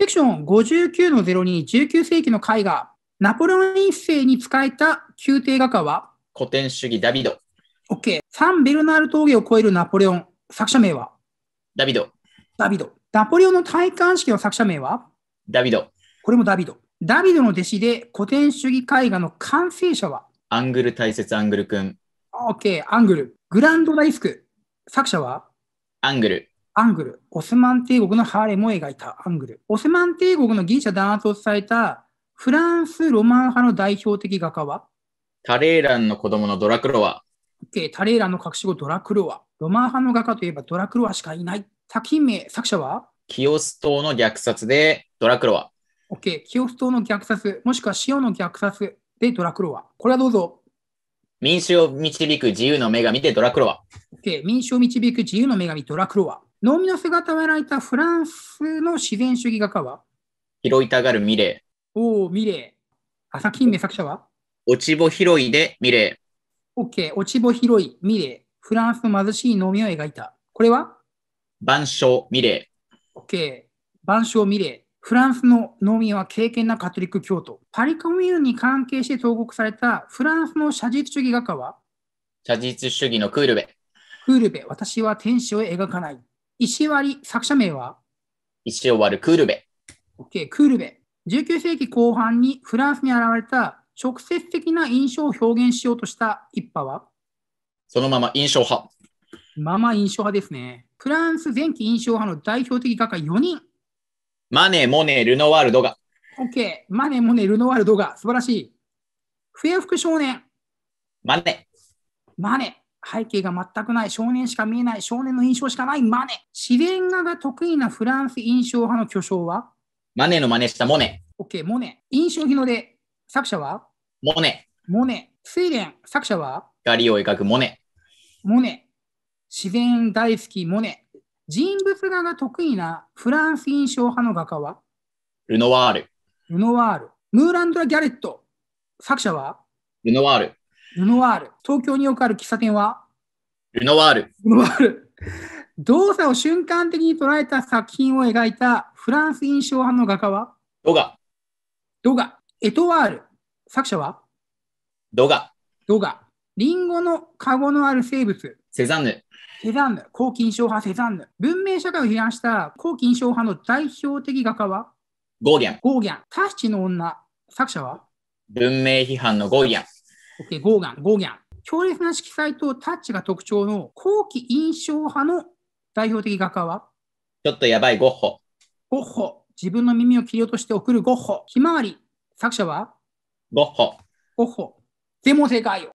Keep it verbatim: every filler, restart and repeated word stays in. セクション ごじゅうきゅうのゼロに じゅうきゅう世紀の絵画、ナポレオン一世に仕えた宮廷画家は古典主義ダビド。 OK。 サン・ベルナール峠を越えるナポレオン、作者名はダビド。ダビド。ナポレオンの戴冠式の作者名はダビド。これもダビド。ダビドの弟子で古典主義絵画の完成者はアングル大切アングル君。 OK。 アングル。グランド・ライスク、作者はアングル。アングル。オスマン帝国のハーレムを描いたアングル。オスマン帝国のギリシャ弾圧を伝えたフランスロマン派の代表的画家はタレーランの子供のドラクロワ。OK。 タレーランの隠し子ドラクロワ。ロマン派の画家といえばドラクロワしかいない。作品名、作者はキオス島の虐殺でドラクロワ。OK。 キオス島の虐殺、もしくはシオの虐殺でドラクロワ。これはどうぞ。民衆を導く自由の女神でドラクロワ。OK。 民衆を導く自由の女神ドラクロワ。農民の姿を描いたフランスの自然主義画家は拾いたがるミレー。おお、ミレー。作品名、作者は落ち穂拾いでミレー。 OK。 落ち穂拾い、ミレー。フランスの貧しい農民を描いた。これは晩鐘ミレー。 OK。 晩鐘ミレー。フランスの農民は敬虔なカトリック教徒。パリコミューンに関係して投獄されたフランスの写実主義画家は写実主義のクールベ。クールベ。私は天使を描かない。石割り、作者名は石を割るクールベ。 OK。 クールベ。じゅうきゅう世紀後半にフランスに現れた直接的な印象を表現しようとした一派はそのまま印象派。まま印象派ですね。フランス前期印象派の代表的画家よにん。マネ、モネ、ルノワールドが。 OK。 マネ、モネ、ルノワールドが。素晴らしい。笛吹く少年。マネ。マネ。背景が全くない少年しか見えない、少年の印象しかないマネ。自然画が得意なフランス印象派の巨匠はマネの真似したモネ。 OK。 モネ。印象日の出、作者はモネ。モネ。睡蓮、作者は光を描くモネ。モネ。自然大好きモネ。人物画が得意なフランス印象派の画家はルノワール。ルノワール。ムーランドラ・ギャレット。作者はルノワール。ルノワール。東京によくある喫茶店はルノワール。ルノワール。動作を瞬間的に捉えた作品を描いたフランス印象派の画家はドガ。ドガ。エトワール。作者はドガ。ドガ。リンゴのカゴのある生物。セザンヌ。セザンヌ。後期印象派セザンヌ。文明社会を批判した後期印象派の代表的画家はゴーギャン。ゴーギャン。タヒチの女。作者は文明批判のゴーギャン。OK。 ゴーギャン。ゴーギャン。強烈な色彩とタッチが特徴の後期印象派の代表的画家はちょっとやばいゴッホ。ゴッホ。自分の耳を切り落として送るゴッホ。ひまわり。作者はゴッホ。ゴッホ。全問正解よ。